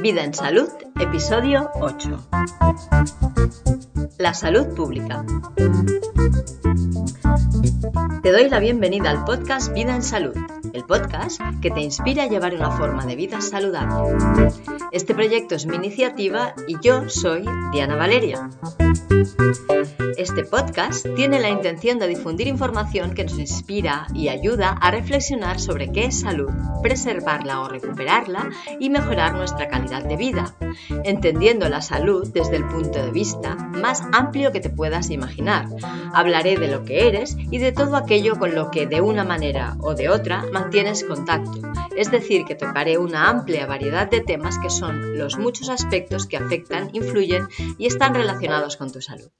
Vida en Salud, episodio 8. La salud pública. Te doy la bienvenida al podcast Vida en Salud, el podcast que te inspira a llevar una forma de vida saludable. Este proyecto es mi iniciativa y yo soy Diana Valeria. Este podcast tiene la intención de difundir información que nos inspira y ayuda a reflexionar sobre qué es salud, preservarla o recuperarla y mejorar nuestra calidad de vida, entendiendo la salud desde el punto de vista más amplio que te puedas imaginar. Hablaré de lo que eres y de todo aquello con lo que de una manera o de otra mantienes contacto, es decir, que tocaré una amplia variedad de temas que son los muchos aspectos que afectan, influyen y están relacionados con tu salud.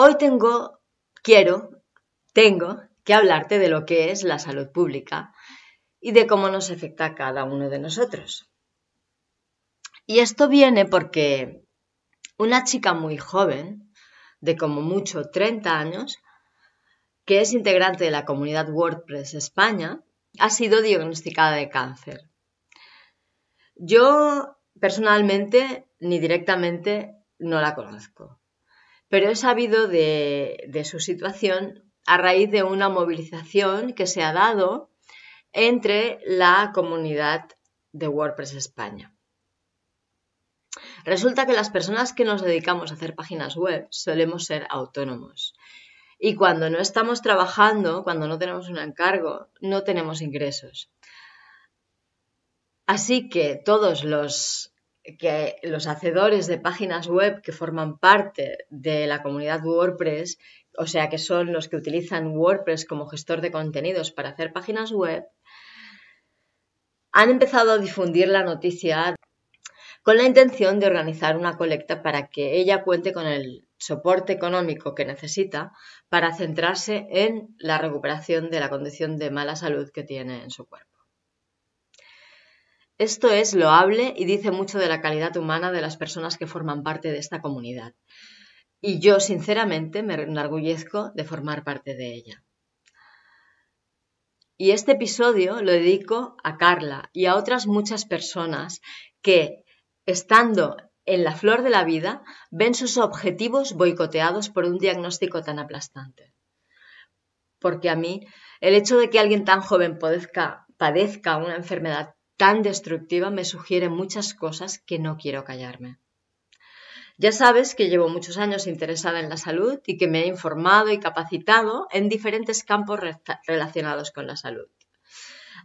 Hoy tengo que hablarte de lo que es la salud pública y de cómo nos afecta a cada uno de nosotros. Y esto viene porque una chica muy joven, de como mucho 30 años, que es integrante de la comunidad WordPress España, ha sido diagnosticada de cáncer. Yo personalmente ni directamente no la conozco, pero he sabido de su situación a raíz de una movilización que se ha dado entre la comunidad de WordPress España. Resulta que las personas que nos dedicamos a hacer páginas web solemos ser autónomos. Y cuando no estamos trabajando, cuando no tenemos un encargo, no tenemos ingresos. Así que todos los hacedores de páginas web que forman parte de la comunidad WordPress, o sea que son los que utilizan WordPress como gestor de contenidos para hacer páginas web, han empezado a difundir la noticia con la intención de organizar una colecta para que ella cuente con el soporte económico que necesita para centrarse en la recuperación de la condición de mala salud que tiene en su cuerpo. Esto es loable y dice mucho de la calidad humana de las personas que forman parte de esta comunidad. Y yo, sinceramente, me enorgullezco de formar parte de ella. Y este episodio lo dedico a Carla y a otras muchas personas que, estando en la flor de la vida, ven sus objetivos boicoteados por un diagnóstico tan aplastante. Porque a mí, el hecho de que alguien tan joven padezca una enfermedad tan destructiva me sugiere muchas cosas que no quiero callarme. Ya sabes que llevo muchos años interesada en la salud y que me he informado y capacitado en diferentes campos relacionados con la salud.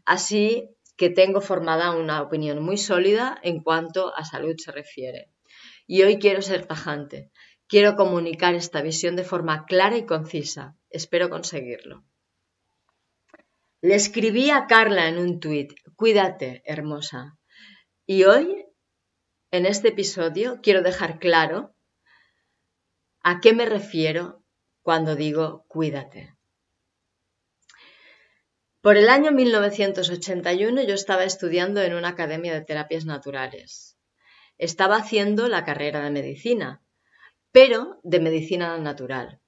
Así que tengo formada una opinión muy sólida en cuanto a salud se refiere. Y hoy quiero ser tajante. Quiero comunicar esta visión de forma clara y concisa. Espero conseguirlo. Le escribí a Carla en un tuit: cuídate, hermosa. Y hoy, en este episodio, quiero dejar claro a qué me refiero cuando digo cuídate. Por el año 1981 yo estaba estudiando en una academia de terapias naturales. Estaba haciendo la carrera de medicina, pero de medicina natural.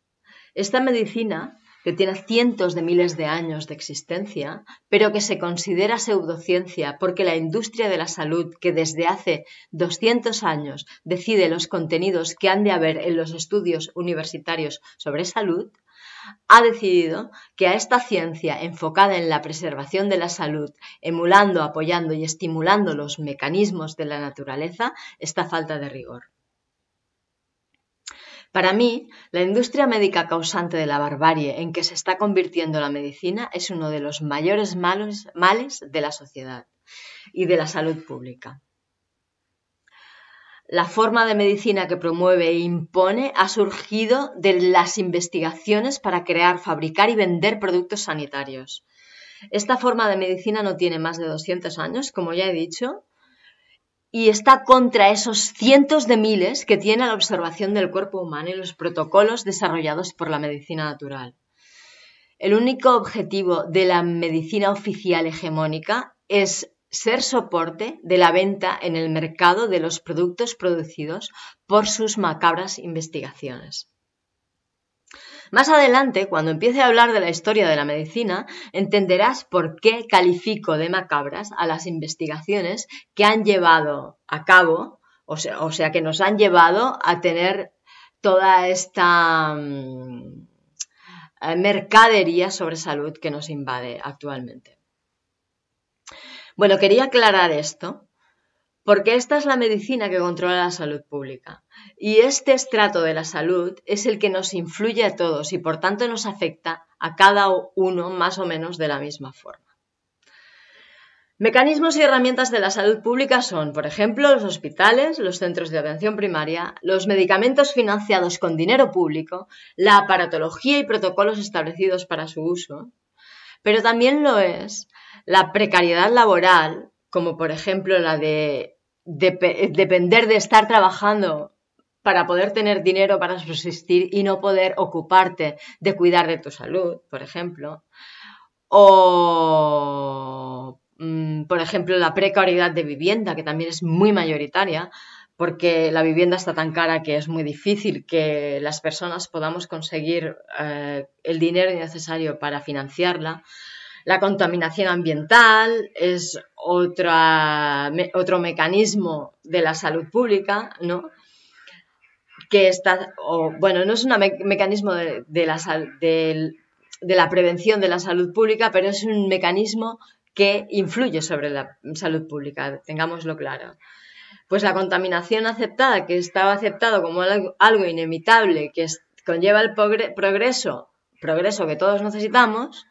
Esta medicina, que tiene cientos de miles de años de existencia, pero que se considera pseudociencia porque la industria de la salud, que desde hace 200 años decide los contenidos que han de haber en los estudios universitarios sobre salud, ha decidido que a esta ciencia enfocada en la preservación de la salud, emulando, apoyando y estimulando los mecanismos de la naturaleza, está falta de rigor. Para mí, la industria médica causante de la barbarie en que se está convirtiendo la medicina es uno de los mayores males de la sociedad y de la salud pública. La forma de medicina que promueve e impone ha surgido de las investigaciones para crear, fabricar y vender productos sanitarios. Esta forma de medicina no tiene más de 200 años, como ya he dicho, y está contra esos cientos de miles que tiene la observación del cuerpo humano y los protocolos desarrollados por la medicina natural. El único objetivo de la medicina oficial hegemónica es ser soporte de la venta en el mercado de los productos producidos por sus macabras investigaciones. Más adelante, cuando empiece a hablar de la historia de la medicina, entenderás por qué califico de macabras a las investigaciones que han llevado a cabo, o sea que nos han llevado a tener toda esta mercadería sobre salud que nos invade actualmente. Bueno, quería aclarar esto, porque esta es la medicina que controla la salud pública y este estrato de la salud es el que nos influye a todos y por tanto nos afecta a cada uno más o menos de la misma forma. Mecanismos y herramientas de la salud pública son, por ejemplo, los hospitales, los centros de atención primaria, los medicamentos financiados con dinero público, la aparatología y protocolos establecidos para su uso, pero también lo es la precariedad laboral, como por ejemplo la de depender de estar trabajando para poder tener dinero para subsistir y no poder ocuparte de cuidar de tu salud, por ejemplo, o por ejemplo la precariedad de vivienda, que también es muy mayoritaria, porque la vivienda está tan cara que es muy difícil que las personas podamos conseguir el dinero necesario para financiarla. La contaminación ambiental es otro mecanismo de la salud pública, ¿no? Que está, no es un mecanismo de la prevención de la salud pública, pero es un mecanismo que influye sobre la salud pública, tengámoslo claro. Pues la contaminación aceptada, que estaba aceptado como algo inevitable, que conlleva el progreso que todos necesitamos,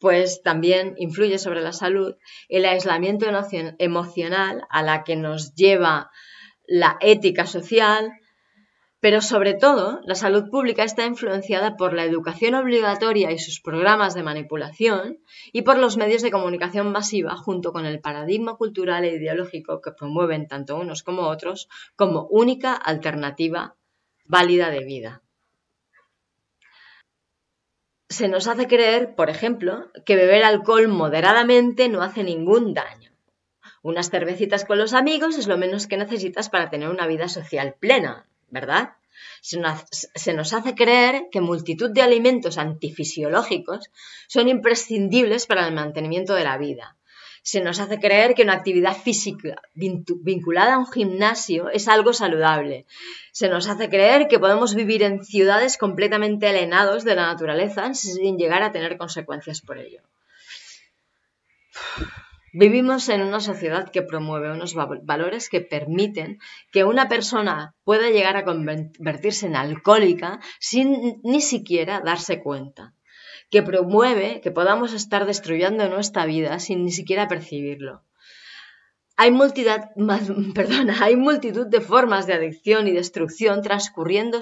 pues también influye sobre la salud. El aislamiento emocional a la que nos lleva la ética social, pero sobre todo la salud pública está influenciada por la educación obligatoria y sus programas de manipulación y por los medios de comunicación masiva junto con el paradigma cultural e ideológico que promueven tanto unos como otros como única alternativa válida de vida. Se nos hace creer, por ejemplo, que beber alcohol moderadamente no hace ningún daño. Unas cervecitas con los amigos es lo menos que necesitas para tener una vida social plena, ¿verdad? Se nos hace creer que multitud de alimentos antifisiológicos son imprescindibles para el mantenimiento de la vida. Se nos hace creer que una actividad física vinculada a un gimnasio es algo saludable. Se nos hace creer que podemos vivir en ciudades completamente alienados de la naturaleza sin llegar a tener consecuencias por ello. Vivimos en una sociedad que promueve unos valores que permiten que una persona pueda llegar a convertirse en alcohólica sin ni siquiera darse cuenta, que promueve que podamos estar destruyendo nuestra vida sin ni siquiera percibirlo. Hay multitud de formas de adicción y destrucción transcurriendo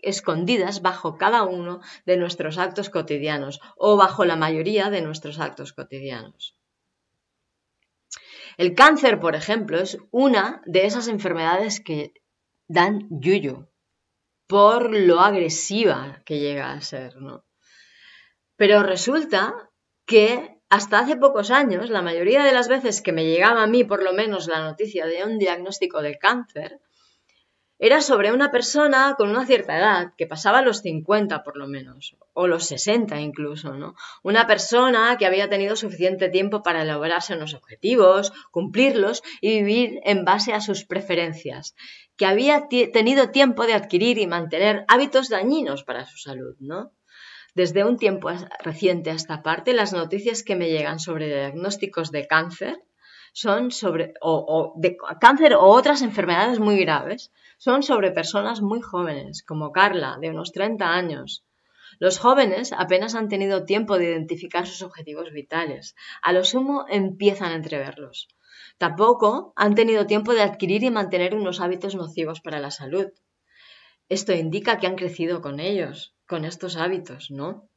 escondidas bajo cada uno de nuestros actos cotidianos o bajo la mayoría de nuestros actos cotidianos. El cáncer, por ejemplo, es una de esas enfermedades que dan yuyu por lo agresiva que llega a ser, ¿no? Pero resulta que hasta hace pocos años, la mayoría de las veces que me llegaba a mí, por lo menos, la noticia de un diagnóstico de cáncer, era sobre una persona con una cierta edad, que pasaba los 50 por lo menos, o los 60 incluso, ¿no? Una persona que había tenido suficiente tiempo para elaborarse unos objetivos, cumplirlos y vivir en base a sus preferencias, que había tenido tiempo de adquirir y mantener hábitos dañinos para su salud, ¿no? Desde un tiempo reciente a esta parte, las noticias que me llegan sobre diagnósticos de cáncer son de cáncer o otras enfermedades muy graves son sobre personas muy jóvenes, como Carla, de unos 30 años. Los jóvenes apenas han tenido tiempo de identificar sus objetivos vitales. A lo sumo empiezan a entreverlos. Tampoco han tenido tiempo de adquirir y mantener unos hábitos nocivos para la salud. Esto indica que han crecido con ellos, con estos hábitos, ¿no?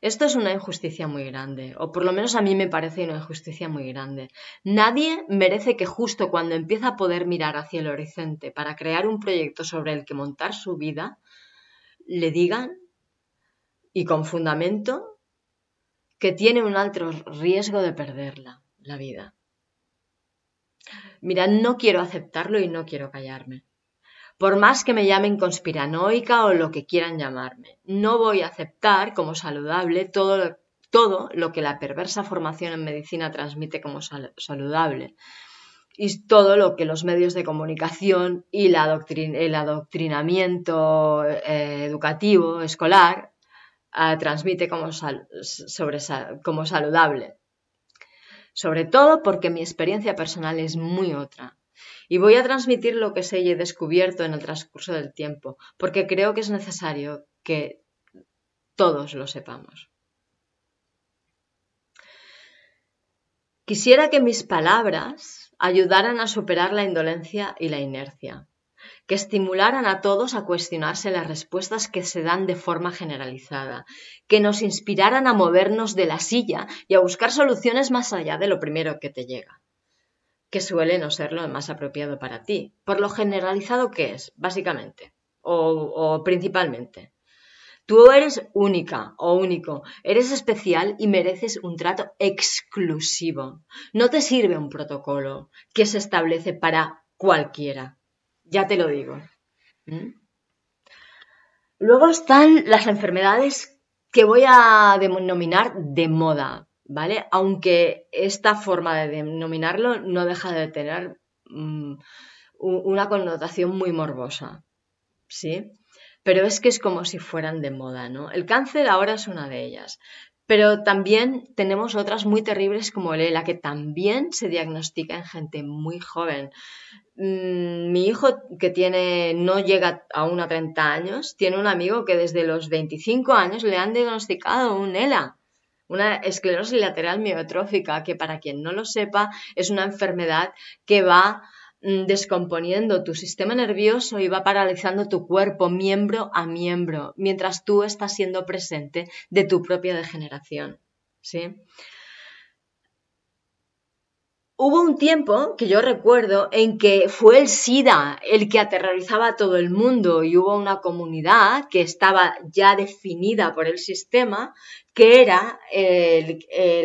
Esto es una injusticia muy grande, o por lo menos a mí me parece una injusticia muy grande. Nadie merece que justo cuando empieza a poder mirar hacia el horizonte para crear un proyecto sobre el que montar su vida, le digan, y con fundamento, que tiene un alto riesgo de perderla, la vida. Mira, no quiero aceptarlo y no quiero callarme. por más que me llamen conspiranoica o lo que quieran llamarme. No voy a aceptar como saludable todo lo que la perversa formación en medicina transmite como saludable y todo lo que los medios de comunicación y el adoctrinamiento educativo escolar transmite como, como saludable. Sobre todo porque mi experiencia personal es muy otra. Y voy a transmitir lo que sé y he descubierto en el transcurso del tiempo, porque creo que es necesario que todos lo sepamos. Quisiera que mis palabras ayudaran a superar la indolencia y la inercia, que estimularan a todos a cuestionarse las respuestas que se dan de forma generalizada, que nos inspiraran a movernos de la silla y a buscar soluciones más allá de lo primero que te llega, que suele no ser lo más apropiado para ti, por lo generalizado que es, básicamente, o principalmente. Tú eres única o único, eres especial y mereces un trato exclusivo. No te sirve un protocolo que se establece para cualquiera, ya te lo digo. Luego están las enfermedades que voy a denominar de moda, ¿vale? Aunque esta forma de denominarlo no deja de tener una connotación muy morbosa, ¿sí? Pero es que es como si fueran de moda, ¿no? El cáncer ahora es una de ellas, pero también tenemos otras muy terribles como el ELA, que también se diagnostica en gente muy joven. Mi hijo, que no llega aún a 30 años, tiene un amigo que desde los 25 años le han diagnosticado un ELA. Una esclerosis lateral amiotrófica, que para quien no lo sepa, es una enfermedad que va descomponiendo tu sistema nervioso y va paralizando tu cuerpo miembro a miembro, mientras tú estás siendo presente de tu propia degeneración, ¿sí? Hubo un tiempo, que yo recuerdo, en que fue el SIDA el que aterrorizaba a todo el mundo y hubo una comunidad que estaba ya definida por el sistema que era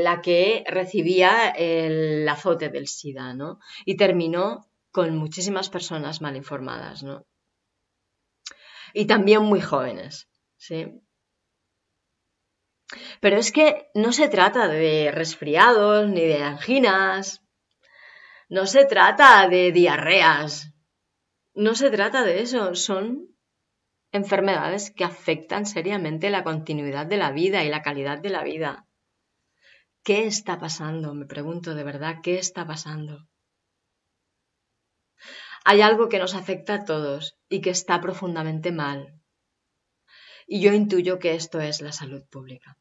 la que recibía el azote del SIDA, ¿no? Y terminó con muchísimas personas mal informadas, ¿no? Y también muy jóvenes, ¿sí? Pero es que no se trata de resfriados ni de anginas. No se trata de diarreas, no se trata de eso, son enfermedades que afectan seriamente la continuidad de la vida y la calidad de la vida. ¿Qué está pasando? Me pregunto de verdad, ¿qué está pasando? Hay algo que nos afecta a todos y que está profundamente mal. Y yo intuyo que esto es la salud pública.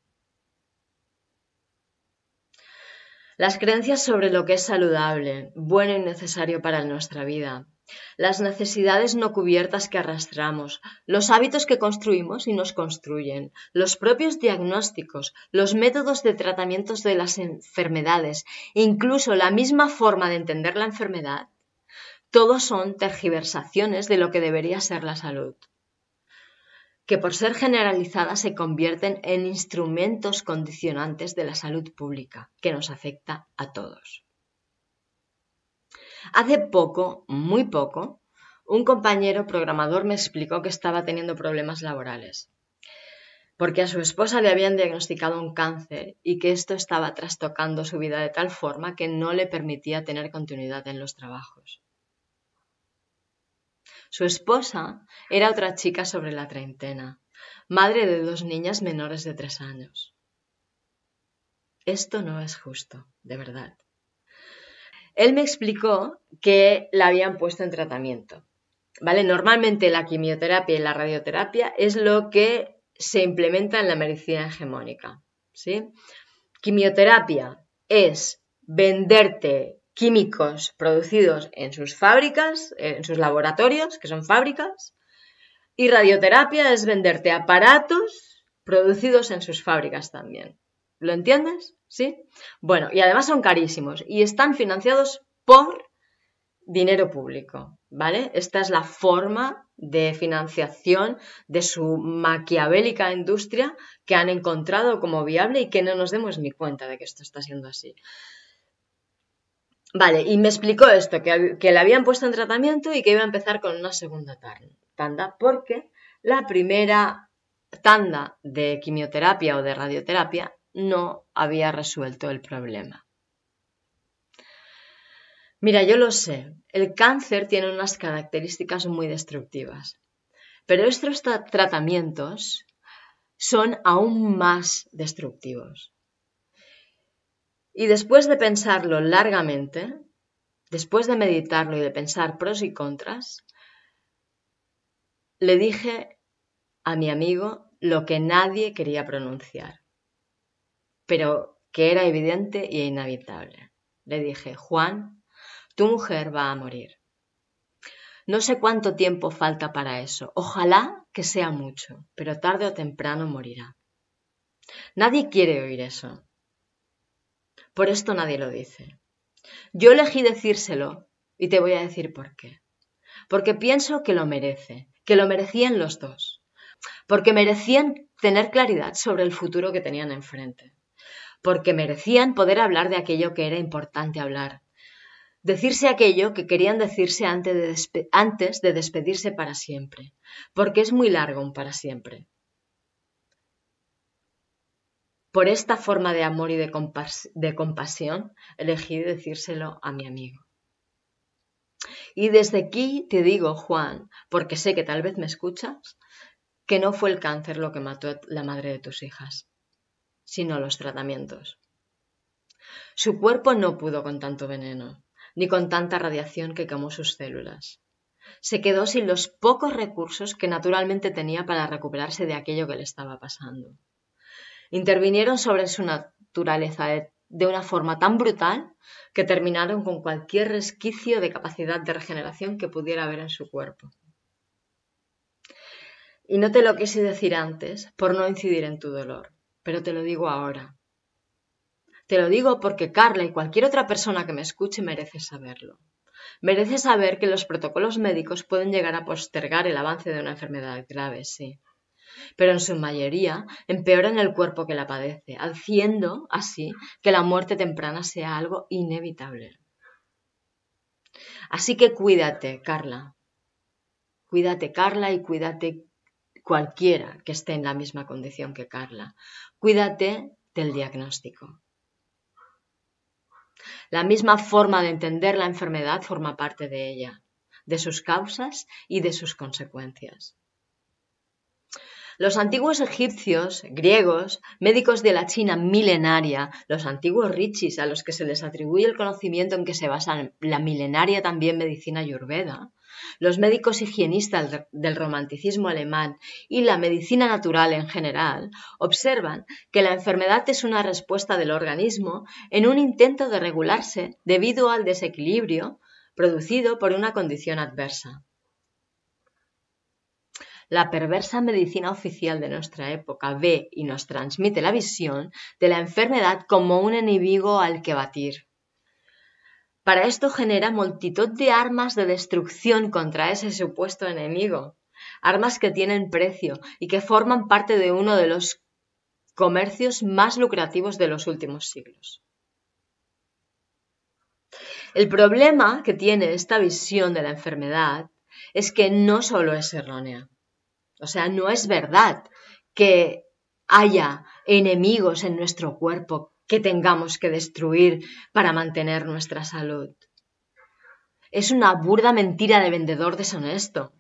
Las creencias sobre lo que es saludable, bueno y necesario para nuestra vida, las necesidades no cubiertas que arrastramos, los hábitos que construimos y nos construyen, los propios diagnósticos, los métodos de tratamiento de las enfermedades, incluso la misma forma de entender la enfermedad, todos son tergiversaciones de lo que debería ser la salud, que por ser generalizadas se convierten en instrumentos condicionantes de la salud pública, que nos afecta a todos. Hace poco, muy poco, un compañero programador me explicó que estaba teniendo problemas laborales, porque a su esposa le habían diagnosticado un cáncer y que esto estaba trastocando su vida de tal forma que no le permitía tener continuidad en los trabajos. Su esposa era otra chica sobre la treintena, madre de dos niñas menores de 3 años. Esto no es justo, de verdad. Él me explicó que la habían puesto en tratamiento, ¿vale? Normalmente la quimioterapia y la radioterapia es lo que se implementa en la medicina hegemónica, ¿sí? Quimioterapia es venderte químicos producidos en sus fábricas, en sus laboratorios, que son fábricas, y radioterapia es venderte aparatos producidos en sus fábricas también. ¿Lo entiendes? ¿Sí? Bueno, y además son carísimos y están financiados por dinero público, ¿vale? Esta es la forma de financiación de su maquiavélica industria que han encontrado como viable y que no nos demos ni cuenta de que esto está siendo así. Vale, y me explicó esto, que la habían puesto en tratamiento y que iba a empezar con una segunda tanda, porque la primera tanda de quimioterapia o de radioterapia no había resuelto el problema. Mira, yo lo sé, el cáncer tiene unas características muy destructivas, pero estos tratamientos son aún más destructivos. Y después de pensarlo largamente, después de meditarlo y de pensar pros y contras, le dije a mi amigo lo que nadie quería pronunciar, pero que era evidente e inevitable. Le dije: Juan, tu mujer va a morir. No sé cuánto tiempo falta para eso, ojalá que sea mucho, pero tarde o temprano morirá. Nadie quiere oír eso. Por esto nadie lo dice. Yo elegí decírselo y te voy a decir por qué. Porque pienso que lo merece, que lo merecían los dos. Porque merecían tener claridad sobre el futuro que tenían enfrente. Porque merecían poder hablar de aquello que era importante hablar. Decirse aquello que querían decirse antes de despedirse para siempre. Porque es muy largo un para siempre. Por esta forma de amor y de compasión, elegí decírselo a mi amigo. Y desde aquí te digo, Juan, porque sé que tal vez me escuchas, que no fue el cáncer lo que mató a la madre de tus hijas, sino los tratamientos. Su cuerpo no pudo con tanto veneno, ni con tanta radiación que quemó sus células. Se quedó sin los pocos recursos que naturalmente tenía para recuperarse de aquello que le estaba pasando. Intervinieron sobre su naturaleza de una forma tan brutal que terminaron con cualquier resquicio de capacidad de regeneración que pudiera haber en su cuerpo. Y no te lo quise decir antes por no incidir en tu dolor, pero te lo digo ahora. Te lo digo porque Carla y cualquier otra persona que me escuche merece saberlo. Merece saber que los protocolos médicos pueden llegar a postergar el avance de una enfermedad grave, sí. Pero en su mayoría empeoran el cuerpo que la padece, haciendo así que la muerte temprana sea algo inevitable. Así que cuídate, Carla. Cuídate, Carla, y cuídate cualquiera que esté en la misma condición que Carla. Cuídate del diagnóstico. La misma forma de entender la enfermedad forma parte de ella, de sus causas y de sus consecuencias. Los antiguos egipcios, griegos, médicos de la China milenaria, los antiguos rishis a los que se les atribuye el conocimiento en que se basa la milenaria también medicina ayurveda, los médicos higienistas del romanticismo alemán y la medicina natural en general, observan que la enfermedad es una respuesta del organismo en un intento de regularse debido al desequilibrio producido por una condición adversa. La perversa medicina oficial de nuestra época ve y nos transmite la visión de la enfermedad como un enemigo al que batir. Para esto genera multitud de armas de destrucción contra ese supuesto enemigo, armas que tienen precio y que forman parte de uno de los comercios más lucrativos de los últimos siglos. El problema que tiene esta visión de la enfermedad es que no solo es errónea. O sea, no es verdad que haya enemigos en nuestro cuerpo que tengamos que destruir para mantener nuestra salud. Es una burda mentira de vendedor deshonesto.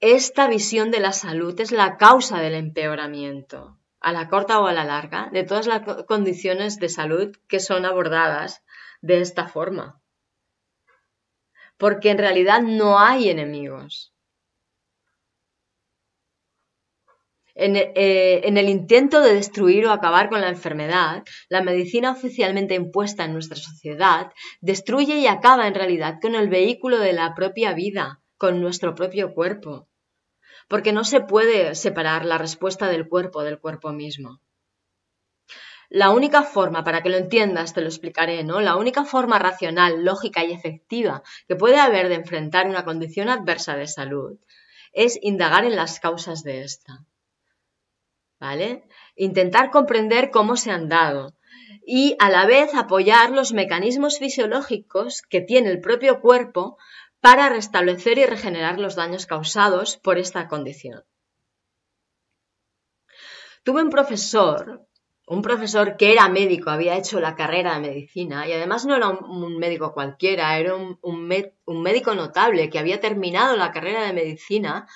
Esta visión de la salud es la causa del empeoramiento, a la corta o a la larga, de todas las condiciones de salud que son abordadas de esta forma. Porque en realidad no hay enemigos. En el intento de destruir o acabar con la enfermedad, la medicina oficialmente impuesta en nuestra sociedad destruye y acaba en realidad con el vehículo de la propia vida, con nuestro propio cuerpo. Porque no se puede separar la respuesta del cuerpo mismo. La única forma, para que lo entiendas, te lo explicaré, ¿no? La única forma racional, lógica y efectiva que puede haber de enfrentar una condición adversa de salud es indagar en las causas de esta. ¿Vale? Intentar comprender cómo se han dado y a la vez apoyar los mecanismos fisiológicos que tiene el propio cuerpo para restablecer y regenerar los daños causados por esta condición. Tuve un profesor que era médico, había hecho la carrera de medicina y además no era un médico cualquiera, era un médico notable que había terminado la carrera de medicina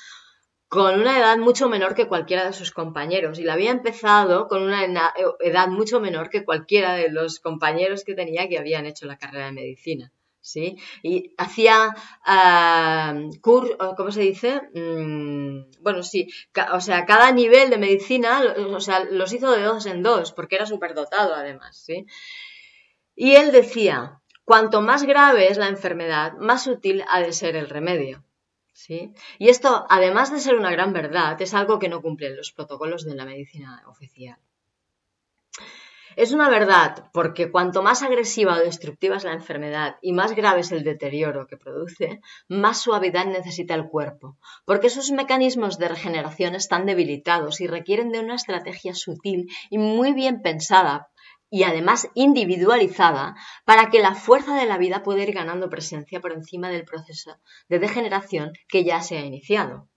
con una edad mucho menor que cualquiera de sus compañeros y la había empezado con una edad mucho menor que cualquiera de los compañeros que tenía que habían hecho la carrera de medicina. ¿Sí? Y hacía ¿cómo se dice? Bueno, sí, o sea, cada nivel de medicina, o sea, los hizo de dos en dos, porque era superdotado además, ¿sí? Y él decía, cuanto más grave es la enfermedad, más útil ha de ser el remedio, ¿sí? Y esto, además de ser una gran verdad, es algo que no cumplen los protocolos de la medicina oficial. Es una verdad porque cuanto más agresiva o destructiva es la enfermedad y más grave es el deterioro que produce, más suavidad necesita el cuerpo, porque sus mecanismos de regeneración están debilitados y requieren de una estrategia sutil y muy bien pensada y además individualizada para que la fuerza de la vida pueda ir ganando presencia por encima del proceso de degeneración que ya se ha iniciado.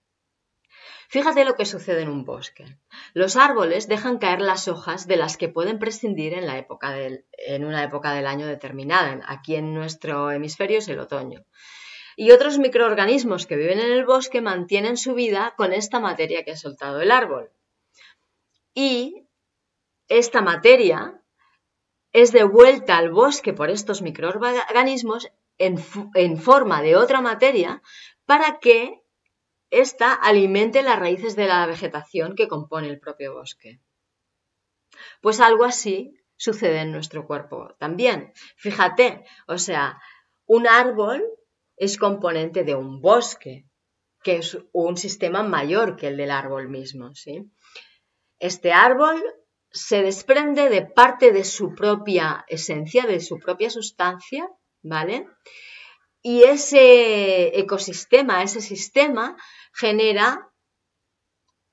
Fíjate lo que sucede en un bosque. Los árboles dejan caer las hojas de las que pueden prescindir en una época del año determinada. Aquí en nuestro hemisferio es el otoño. Y otros microorganismos que viven en el bosque mantienen su vida con esta materia que ha soltado el árbol. Y esta materia es devuelta al bosque por estos microorganismos en forma de otra materia para que esta alimenta las raíces de la vegetación que compone el propio bosque. Pues algo así sucede en nuestro cuerpo también. Fíjate, o sea, un árbol es componente de un bosque, que es un sistema mayor que el del árbol mismo, ¿sí? Este árbol se desprende de parte de su propia esencia, de su propia sustancia, ¿vale? Y ese ecosistema, ese sistema, genera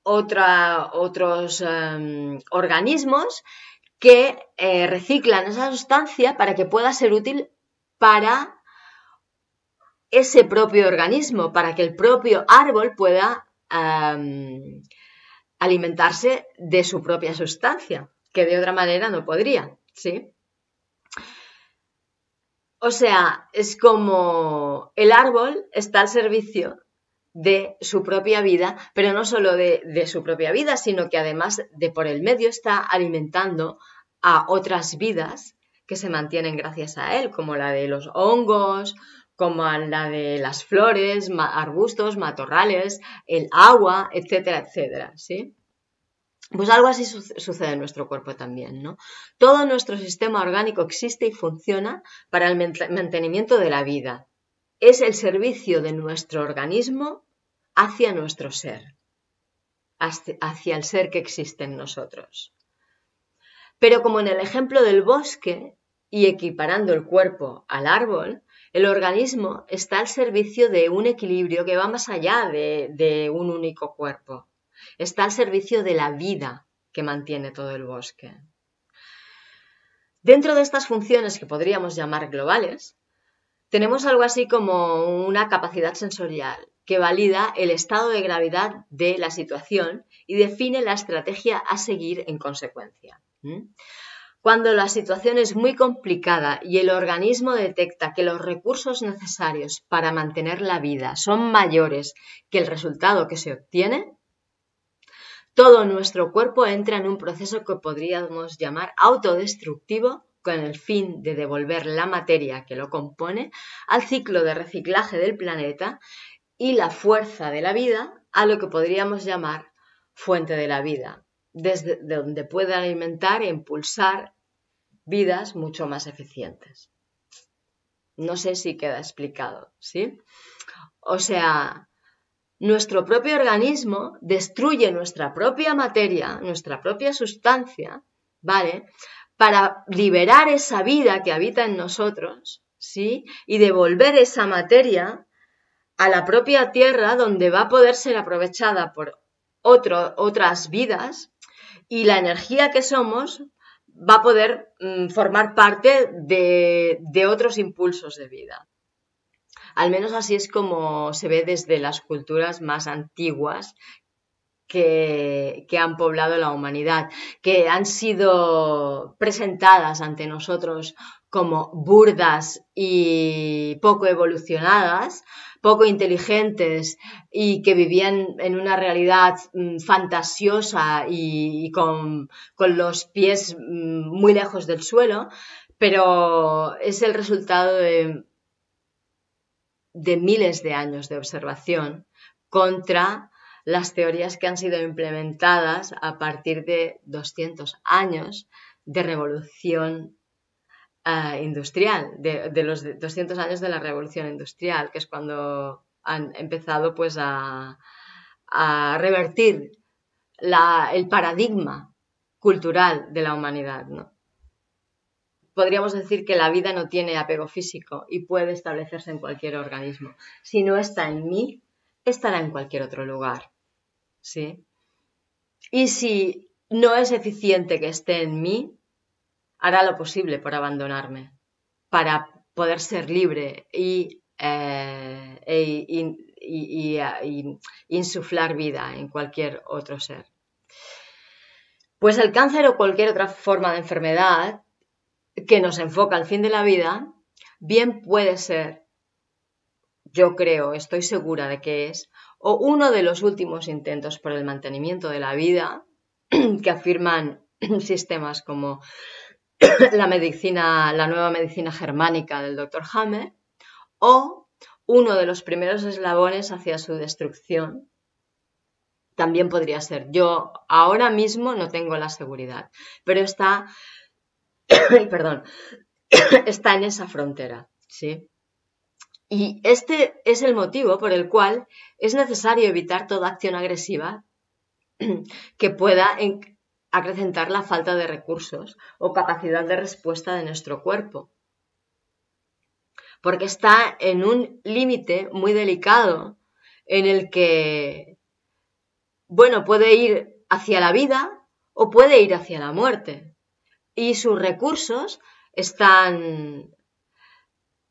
otros organismos que reciclan esa sustancia para que pueda ser útil para ese propio organismo, para que el propio árbol pueda alimentarse de su propia sustancia, que de otra manera no podría, ¿sí? O sea, es como el árbol está al servicio de su propia vida, pero no solo de su propia vida, sino que además de por el medio está alimentando a otras vidas que se mantienen gracias a él, como la de los hongos, como la de las flores, arbustos, matorrales, el agua, etcétera, etcétera, ¿sí? Pues algo así sucede en nuestro cuerpo también, ¿no? Todo nuestro sistema orgánico existe y funciona para el mantenimiento de la vida. Es el servicio de nuestro organismo hacia nuestro ser, hacia el ser que existe en nosotros. Pero como en el ejemplo del bosque y equiparando el cuerpo al árbol, el organismo está al servicio de un equilibrio que va más allá de un único cuerpo. Está al servicio de la vida que mantiene todo el bosque. Dentro de estas funciones que podríamos llamar globales, tenemos algo así como una capacidad sensorial que valida el estado de gravedad de la situación y define la estrategia a seguir en consecuencia. Cuando la situación es muy complicada y el organismo detecta que los recursos necesarios para mantener la vida son mayores que el resultado que se obtiene, todo nuestro cuerpo entra en un proceso que podríamos llamar autodestructivo con el fin de devolver la materia que lo compone al ciclo de reciclaje del planeta y la fuerza de la vida a lo que podríamos llamar fuente de la vida, desde donde puede alimentar e impulsar vidas mucho más eficientes. No sé si queda explicado, ¿sí? O sea, nuestro propio organismo destruye nuestra propia materia, nuestra propia sustancia, ¿vale? Para liberar esa vida que habita en nosotros, ¿sí? Y devolver esa materia a la propia tierra donde va a poder ser aprovechada por otras vidas y la energía que somos va a poder formar parte de otros impulsos de vida. Al menos así es como se ve desde las culturas más antiguas que han poblado la humanidad, que han sido presentadas ante nosotros como burdas y poco evolucionadas, poco inteligentes y que vivían en una realidad fantasiosa y con los pies muy lejos del suelo, pero es el resultado de miles de años de observación contra las teorías que han sido implementadas a partir de 200 años de revolución industrial, de los 200 años de la revolución industrial, que es cuando han empezado pues a revertir el paradigma cultural de la humanidad, ¿no? Podríamos decir que la vida no tiene apego físico y puede establecerse en cualquier organismo. Si no está en mí, estará en cualquier otro lugar, ¿sí? Y si no es eficiente que esté en mí, hará lo posible por abandonarme, para poder ser libre y insuflar vida en cualquier otro ser. Pues el cáncer o cualquier otra forma de enfermedad que nos enfoca al fin de la vida, bien puede ser, yo creo, estoy segura de que es, o uno de los últimos intentos por el mantenimiento de la vida que afirman sistemas como la nueva medicina germánica del Dr. Hamer, o uno de los primeros eslabones hacia su destrucción. También podría ser. Yo ahora mismo no tengo la seguridad, pero está en esa frontera, ¿sí? Y este es el motivo por el cual es necesario evitar toda acción agresiva que pueda acrecentar la falta de recursos o capacidad de respuesta de nuestro cuerpo. Porque está en un límite muy delicado en el que, bueno, puede ir hacia la vida o puede ir hacia la muerte. Y sus recursos están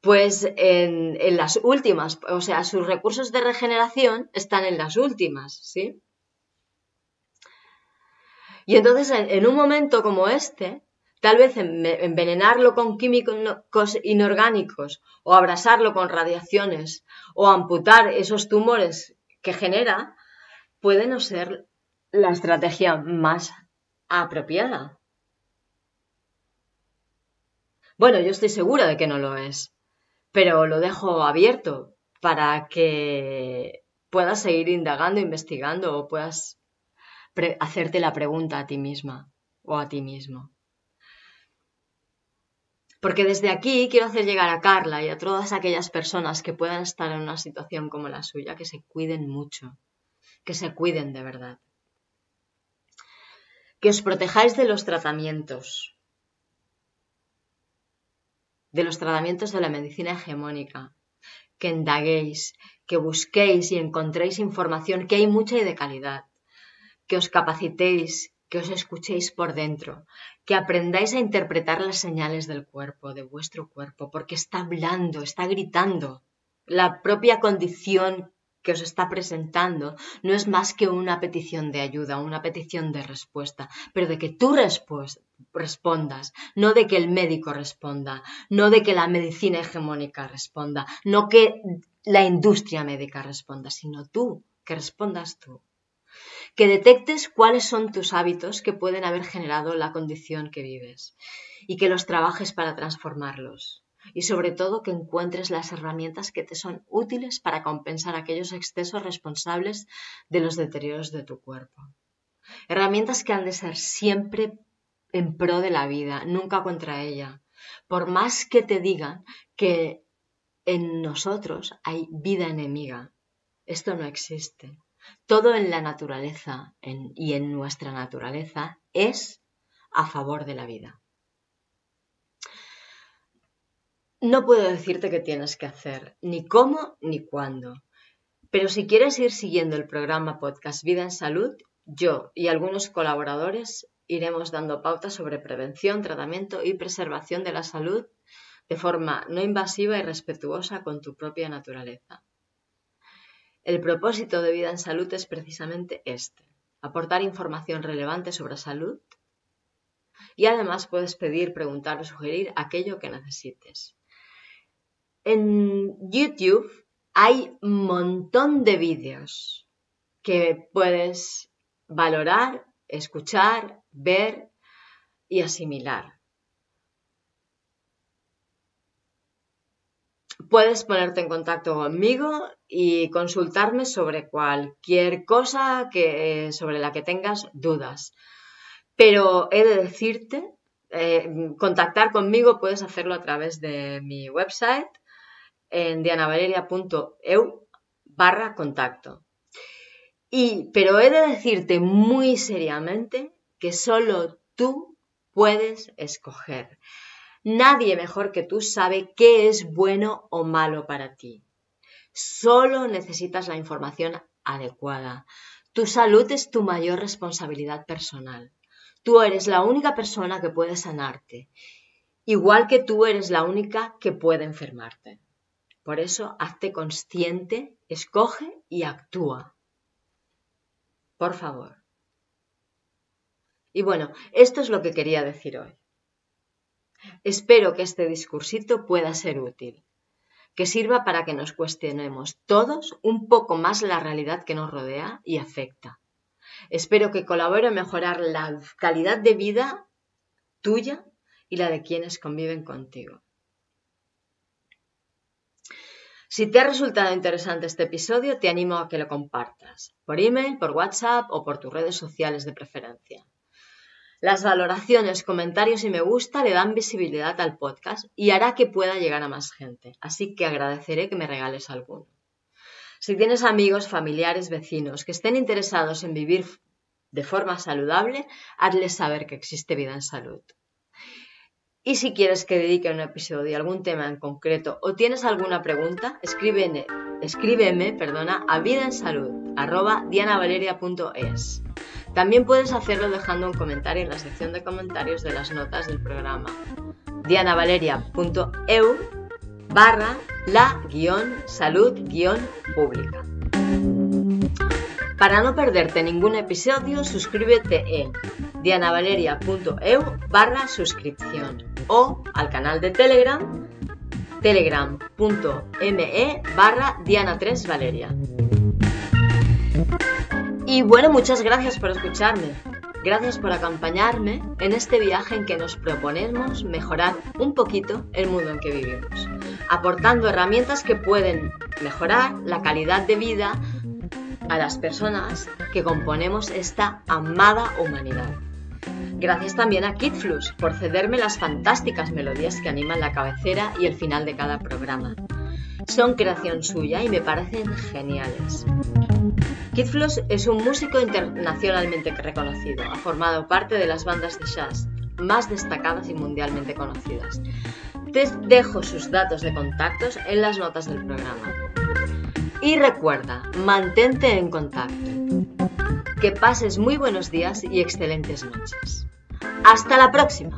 pues en las últimas, o sea, sus recursos de regeneración están en las últimas, ¿sí? Y entonces, en un momento como este, tal vez envenenarlo con químicos inorgánicos o abrasarlo con radiaciones o amputar esos tumores que genera, puede no ser la estrategia más apropiada. Bueno, yo estoy segura de que no lo es, pero lo dejo abierto para que puedas seguir indagando, investigando o puedas hacerte la pregunta a ti misma o a ti mismo. Porque desde aquí quiero hacer llegar a Carla y a todas aquellas personas que puedan estar en una situación como la suya, que se cuiden mucho, que se cuiden de verdad. Que os protejáis de los tratamientos. De los tratamientos de la medicina hegemónica, que indaguéis, que busquéis y encontréis información, que hay mucha y de calidad, que os capacitéis, que os escuchéis por dentro, que aprendáis a interpretar las señales del cuerpo, de vuestro cuerpo, porque está hablando, está gritando. La propia condición que os está presentando no es más que una petición de ayuda, una petición de respuesta, pero de que tú respondas, no de que el médico responda, no de que la medicina hegemónica responda, no que la industria médica responda, sino tú, que respondas tú. Que detectes cuáles son tus hábitos que pueden haber generado la condición que vives y que los trabajes para transformarlos. Y sobre todo que encuentres las herramientas que te son útiles para compensar aquellos excesos responsables de los deterioros de tu cuerpo. Herramientas que han de ser siempre en pro de la vida, nunca contra ella. Por más que te digan que en nosotros hay vida enemiga, esto no existe. Todo en la naturaleza y en nuestra naturaleza es a favor de la vida. No puedo decirte qué tienes que hacer, ni cómo ni cuándo. Pero si quieres ir siguiendo el programa podcast Vida en Salud, yo y algunos colaboradores iremos dando pautas sobre prevención, tratamiento y preservación de la salud de forma no invasiva y respetuosa con tu propia naturaleza. El propósito de Vida en Salud es precisamente este, aportar información relevante sobre salud y además puedes pedir, preguntar o sugerir aquello que necesites. En YouTube hay un montón de vídeos que puedes valorar, escuchar, ver y asimilar. Puedes ponerte en contacto conmigo y consultarme sobre cualquier cosa sobre la que tengas dudas. Pero he de decirte, contactar conmigo puedes hacerlo a través de mi website en dianavaleria.eu/contacto. Pero he de decirte muy seriamente que solo tú puedes escoger. Nadie mejor que tú sabe qué es bueno o malo para ti. Solo necesitas la información adecuada. Tu salud es tu mayor responsabilidad personal. Tú eres la única persona que puede sanarte, igual que tú eres la única que puede enfermarte. Por eso, hazte consciente, escoge y actúa. Por favor. Y bueno, esto es lo que quería decir hoy. Espero que este discursito pueda ser útil, que sirva para que nos cuestionemos todos un poco más la realidad que nos rodea y afecta. Espero que colabore a mejorar la calidad de vida tuya y la de quienes conviven contigo. Si te ha resultado interesante este episodio, te animo a que lo compartas por email, por WhatsApp o por tus redes sociales de preferencia. Las valoraciones, comentarios y me gusta le dan visibilidad al podcast y hará que pueda llegar a más gente, así que agradeceré que me regales alguno. Si tienes amigos, familiares, vecinos que estén interesados en vivir de forma saludable, hazles saber que existe Vida en Salud. Y si quieres que dedique un episodio a algún tema en concreto o tienes alguna pregunta, escríbeme, a vidaensalud@dianavaleria.es. También puedes hacerlo dejando un comentario en la sección de comentarios de las notas del programa dianavaleria.eu/la-salud-pública. Para no perderte ningún episodio, suscríbete en dianavaleria.eu/suscripción o al canal de Telegram, telegram.me/diana3valeria. Y bueno, muchas gracias por escucharme. Gracias por acompañarme en este viaje en que nos proponemos mejorar un poquito el mundo en que vivimos, aportando herramientas que pueden mejorar la calidad de vida a las personas que componemos esta amada humanidad. Gracias también a Kid Floss por cederme las fantásticas melodías que animan la cabecera y el final de cada programa. Son creación suya y me parecen geniales. Kid Floss es un músico internacionalmente reconocido. Ha formado parte de las bandas de jazz más destacadas y mundialmente conocidas. Te dejo sus datos de contactos en las notas del programa. Y recuerda, mantente en contacto. Que pases muy buenos días y excelentes noches. ¡Hasta la próxima!